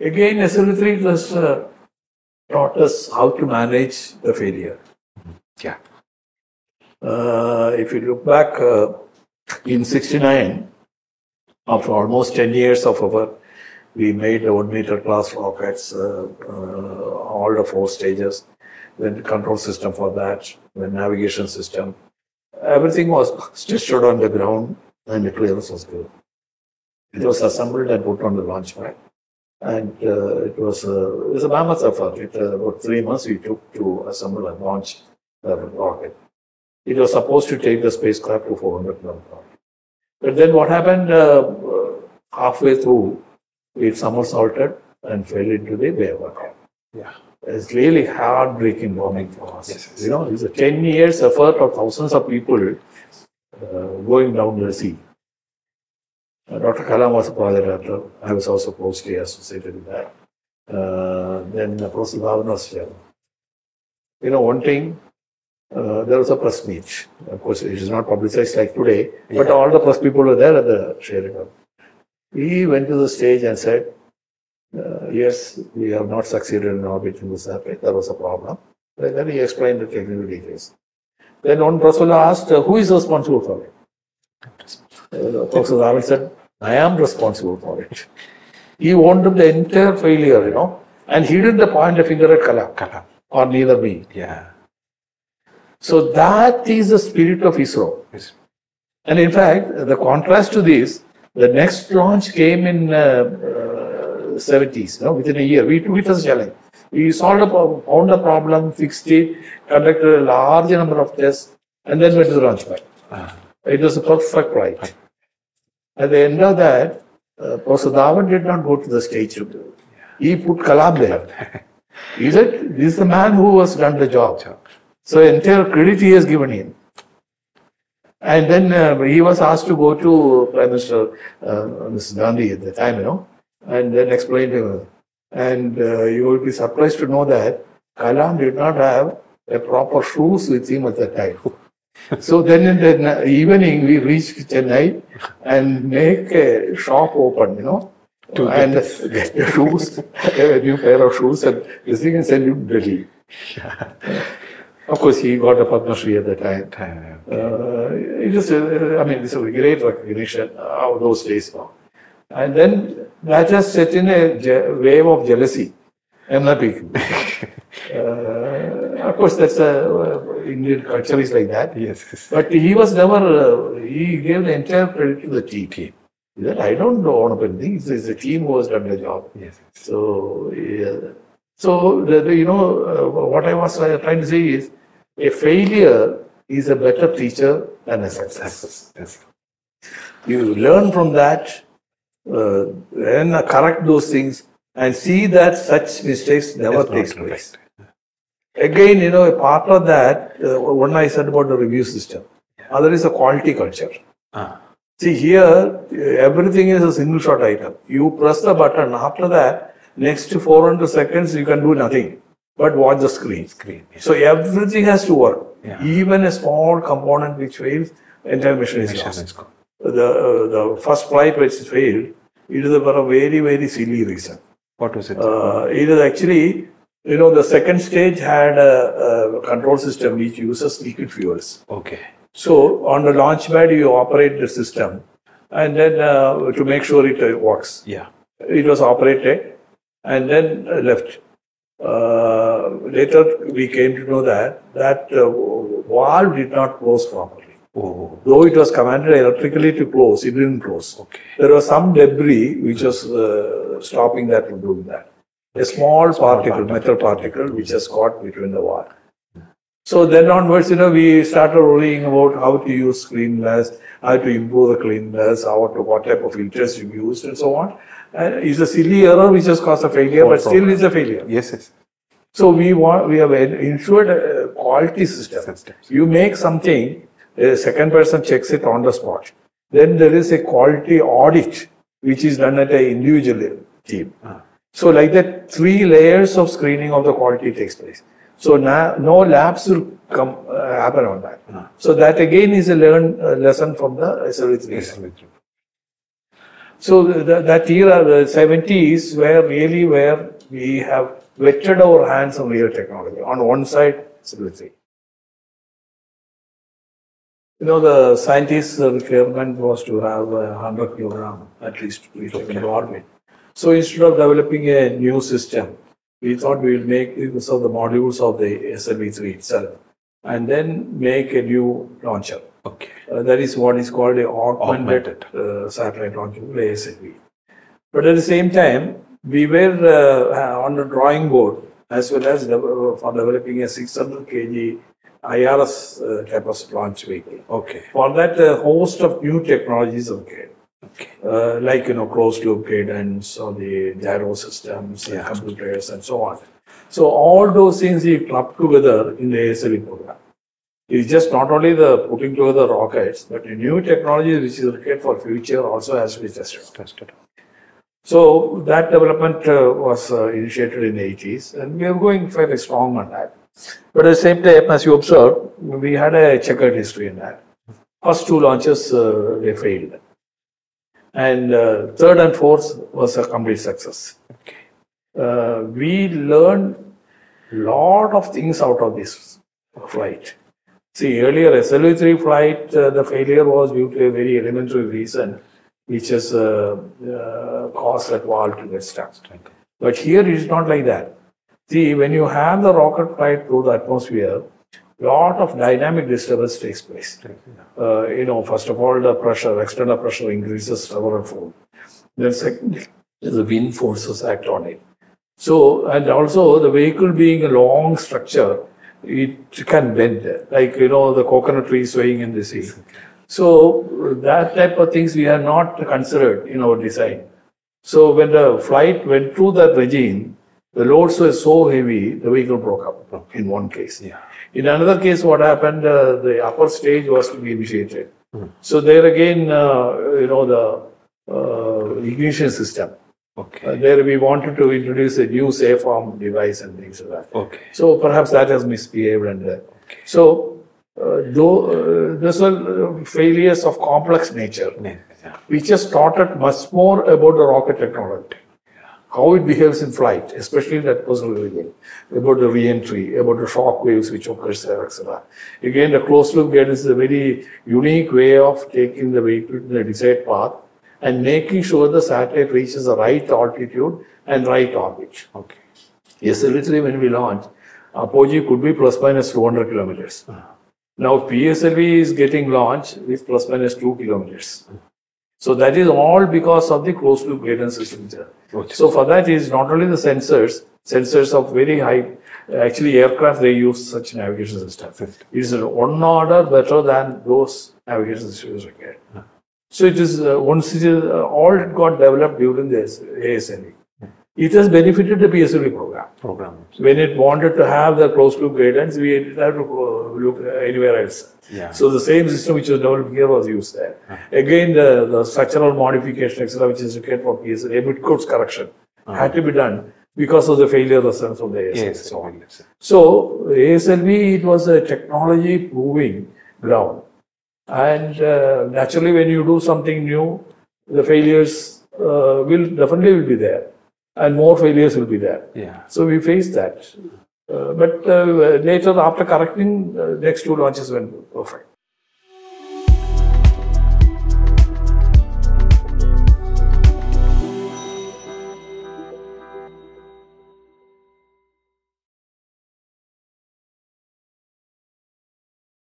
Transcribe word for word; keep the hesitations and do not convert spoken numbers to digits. Again, S L V three just uh, taught us how to manage the failure. Yeah. Uh, if you look back uh, in sixty-nine, after almost ten years of our, we made the one meter class rockets, uh, uh, all the four stages, then the control system for that, the navigation system. Everything was tested on the ground and the clearance was good. It was assembled and put on the launch pad. And uh, it, was a, it was a mammoth effort. It, uh, about three months we took to assemble and launch the rocket. It was supposed to take the spacecraft to four hundred kilometers. But then what happened uh, halfway through, it somersaulted and fell into the Bay of Bengal. Yeah. It's really heartbreaking moment for us. Yes, yes. You know, it's a ten years effort of thousands of people uh, going down the sea. Uh, Doctor Kalam was a co-director. I was also closely associated with that. Uh, then Professor Dhawan was here. You know, one thing, uh, there was a press meet. Of course, it is not publicized like today, yeah. But all the press people were there at the Sheraton. He went to the stage and said, Uh, yes, we have not succeeded in orbiting the satellite. There was a problem. And then he explained the technical details. Then one person asked, uh, who is responsible for it? Uh, Professor Dhawan said, I am responsible for it. He owned the entire failure, you know. And he didn't point a finger at Kalam, Kalam, or neither me. Yeah. So that is the spirit of ISRO. Yes. And in fact, the contrast to this, the next launch came in... Uh, uh, seventies, you know, within a year. We took it as a challenge. We solved a problem, found a problem, fixed it, conducted a large number of tests, and then went to the launch pad. Ah. It was a perfect flight. Ah. At the end of that, uh, Professor Dhawan did not go to the stage. Yeah. He put Kalam there. He said, this is the man who has done the job. job. So entire credit he has given him. And then uh, he was asked to go to Prime Minister uh, Mister Gandhi at the time, you know. And then explained to him. And uh, you will be surprised to know that Kalam did not have a proper shoes with him at the time. So then in the evening we reached Chennai and make a shop open, you know, to and get, get shoes, a new pair of shoes, and this thing and send him to Delhi. Of course, he got a Padma Shri at the time. time okay. uh, it is, uh, I mean, this is a great recognition of those days now. And then that has set in a wave of jealousy. I'm not picking. uh, of course, that's a, uh, Indian culture is like that. Yes, yes. But he was never, uh, he gave the entire credit to the team. He said, I don't own up anything. It's, it's the team who has done the job. Yes. So, yeah. so the, the, you know, uh, what I was trying to say is, a failure is a better teacher than a success. Yes. You learn from that. Uh, and uh, correct those things and see that such mistakes never takes place. Again, you know, a part of that, uh, one I said about the review system, yeah. Other is a quality culture. Ah. See, here, everything is a single shot item. You press the button, after that, next to four hundred seconds, you can do nothing but watch the screen. screen yeah. So everything has to work. Yeah. Even a small component which fails, entire mission is lost. The, uh, the first flight which failed, it is for a very, very silly reason. What was it? Uh, it is actually, you know, the second stage had a, a control system which uses liquid fuels. Okay. So, on the launch pad, you operate the system and then uh, to make sure it uh, works. Yeah. It was operated and then uh, left. Uh, later, we came to know that that uh, valve did not close properly. Oh. Though it was commanded electrically to close, it didn't close. Okay. There was some debris which was uh, stopping that from doing that. Okay. A small, small particle, part metal particle, which just caught between the wire. Yeah. So then onwards, you know, we started worrying about how to use cleanliness, how to improve the cleanliness, how to, what type of filters you used and so on. And it's a silly error which has caused a failure, All but problem. still it's a failure. Yes, yes. So we want, we have ensured a quality system. system. You make something, a second person checks it on the spot. Then there is a quality audit which is done at an individual team. Ah. So like that, three layers of screening of the quality takes place. So now no laps will come uh, happen on that. Ah. So that again is a learn uh, lesson from the S L V three. So the, that era, the seventies, were really where we have wetted our hands on real technology. On one side, civilization. You know, the scientists' requirement was to have one hundred kilograms at least reach okay. into orbit. So instead of developing a new system, we thought we will make use of the modules of the S L V three itself and then make a new launcher. Okay. Uh, that is what is called an augmented, augmented. Uh, satellite launcher, A S L V. But at the same time, we were uh, on the drawing board as well as for developing a six hundred kilogram I R S uh, capacity launch vehicle. Okay. For that, a uh, host of new technologies are there. Okay. Uh, like, you know, closed loop cadence or the gyro systems, yeah. and computers and so on. So all those things we club together in the A S L V program. It's just not only the putting together rockets, but the new technology which is required for future also has to be tested. tested. So that development uh, was uh, initiated in the eighties, and we are going very strong on that. But at the same time, as you observe, we had a checkered history in that. First two launches, uh, they failed. And uh, third and fourth was a complete success. Okay. Uh, we learned a lot of things out of this flight. See, earlier S L V three flight, uh, the failure was due to a very elementary reason, which is uh, uh, caused that wall to get stuck. But here it is not like that. See, when you have the rocket flight through the atmosphere, a lot of dynamic disturbance takes place. Uh, you know, first of all, the pressure, external pressure increases severalfold. Then second, the wind forces act on it. So, and also the vehicle being a long structure, it can bend, like, you know, the coconut tree swaying in the sea. So that type of things we are not considered in our design. So when the flight went through that regime, the loads were so heavy, the vehicle broke up in one case. Yeah. In another case, what happened, uh, the upper stage was to be initiated. Mm. So there again, uh, you know, the uh, ignition system. Okay. Uh, there we wanted to introduce a new safe form device and things like that. Okay. So perhaps that has misbehaved. And uh, okay. So uh, though, uh, those are failures of complex nature. Yeah. We just taught it much more about the rocket technology. How it behaves in flight, especially in that personal region, about the re-entry, about the shock waves which occurs there, et cetera. Again, the closed loop cadence is a very unique way of taking the vehicle to the desired path and making sure the satellite reaches the right altitude and right orbit. Okay. Yes, literally when we launched, apogee could be plus minus two hundred kilometers. Uh-huh. Now P S L V is getting launched with plus minus two kilometers. Uh-huh. So that is all because of the closed loop guidance system there. Okay. So for that is not only the sensors, sensors of very high, actually aircraft they use such navigation system. It is one order better than those navigation systems required. Yeah. So it is uh, once it is, uh, all it got developed during the A S L V. Yeah. It has benefited the P S L V program. Program. When it wanted to have the closed loop guidance, we didn't have to look anywhere else. Yeah. So the same system which was developed here was used there. Uh-huh. Again, the, the structural modification, et cetera, which is required for P S L V, mid-course correction, uh-huh. had to be done because of the failure lessons of the A S L V. Yes, so, on. So A S L V, it was a technology proving ground, and uh, naturally, when you do something new, the failures uh, will definitely will be there, and more failures will be there. Yeah. So we faced that. Uh, but uh, later, after correcting, uh, next two launches went perfect.